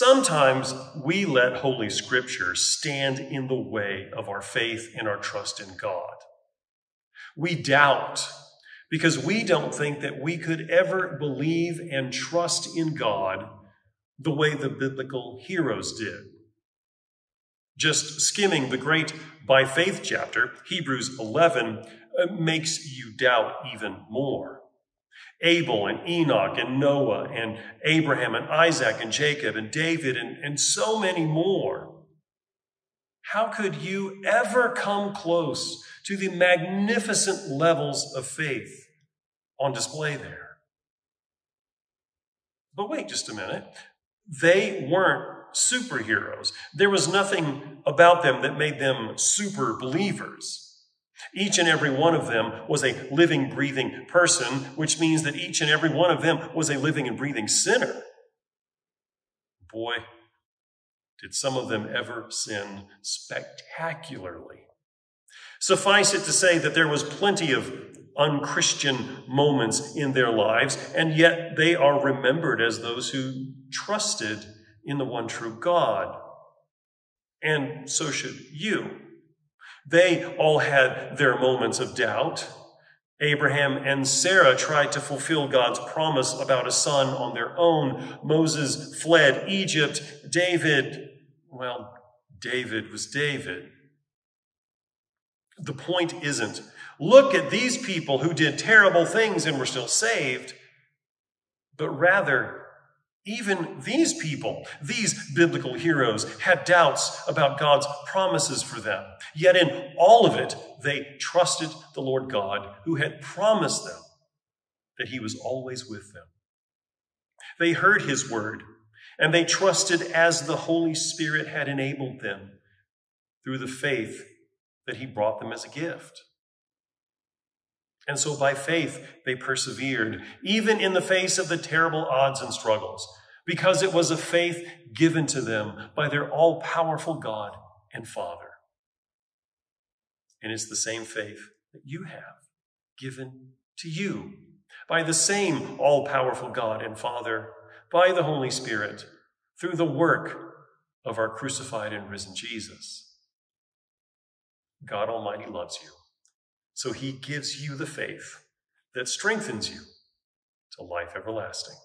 Sometimes we let Holy Scripture stand in the way of our faith and our trust in God. We doubt because we don't think that we could ever believe and trust in God the way the biblical heroes did. Just skimming the great by faith chapter, Hebrews 11, makes you doubt even more. Abel and Enoch and Noah and Abraham and Isaac and Jacob and David and so many more. How could you ever come close to the magnificent levels of faith on display there? But wait just a minute. They weren't superheroes. There was nothing about them that made them super believers. Each and every one of them was a living, breathing person, which means that each and every one of them was a living and breathing sinner. Boy, did some of them ever sin spectacularly. Suffice it to say that there was plenty of unchristian moments in their lives, and yet they are remembered as those who trusted in the one true God. And so should you. They all had their moments of doubt. Abraham and Sarah tried to fulfill God's promise about a son on their own. Moses fled Egypt. David was David. The point isn't, look at these people who did terrible things and were still saved, but rather, even these people, these biblical heroes, had doubts about God's promises for them. Yet in all of it, they trusted the Lord God who had promised them that he was always with them. They heard his word, and they trusted as the Holy Spirit had enabled them through the faith that he brought them as a gift. And so by faith, they persevered, even in the face of the terrible odds and struggles, because it was a faith given to them by their all-powerful God and Father. And it's the same faith that you have given to you by the same all-powerful God and Father, by the Holy Spirit, through the work of our crucified and risen Jesus. God Almighty loves you. So he gives you the faith that strengthens you to life everlasting.